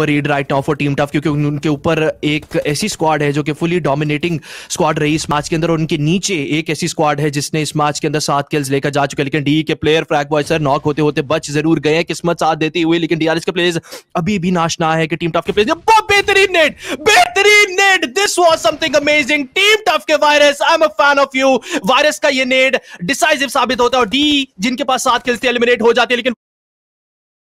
Super read right now for team tough, क्योंकि उनके ऊपर एक ऐसी स्क्वाड है जो कि फुली डोमिनेटिंग स्क्वाड रही इस मैच के अंदर, और उनके नीचे एक ऐसी स्क्वाड है जिसने इस मैच के अंदर 7 किल्स लेकर जा चुके हैं। लेकिन डी के player frag boy sir knock होते होते बच जरूर गए, किस्मत साथ देती हुई, लेकिन डीआरएस के प्लेयर्स अभी भी नाशना है कि टीम टफ के प्लेयर्स ने बेहतरीन नेट, बेहतरीन net, this was something amazing. Team tough के virus, I am a fan of you. Virus का ये नेट डिसाइसिव साबित होता है और डी जिनके पास 7 किल्स थे एलिमिनेट हो जाते हैं, लेकिन